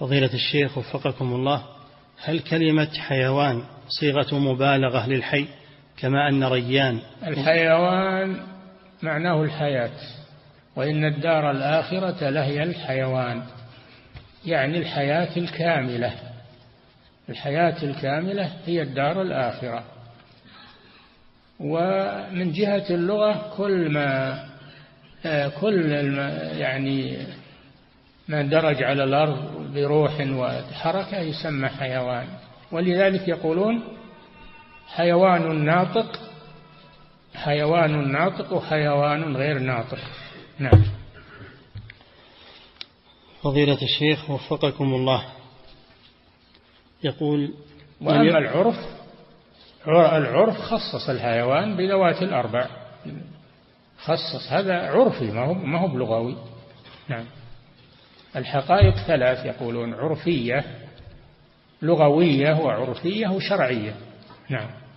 فضيلة الشيخ وفقكم الله، هل كلمة حيوان صيغة مبالغة للحي كما أن ريان؟ الحيوان معناه الحياة، وإن الدار الآخرة لهي الحيوان، يعني الحياة الكاملة. الحياة الكاملة هي الدار الآخرة. ومن جهة اللغة كل ما درج على الأرض بروح وحركة يسمى حيوان، ولذلك يقولون حيوان ناطق، حيوان ناطق، وحيوان غير ناطق. نعم. فضيلة الشيخ وفقكم الله، يقول: وأما العرف، العرف خصص الحيوان بذوات الأربع، خصص، هذا عرفي ما هو بلغوي. نعم. الحقائق ثلاث يقولون: عرفية، لغوية وعرفية وشرعية. نعم.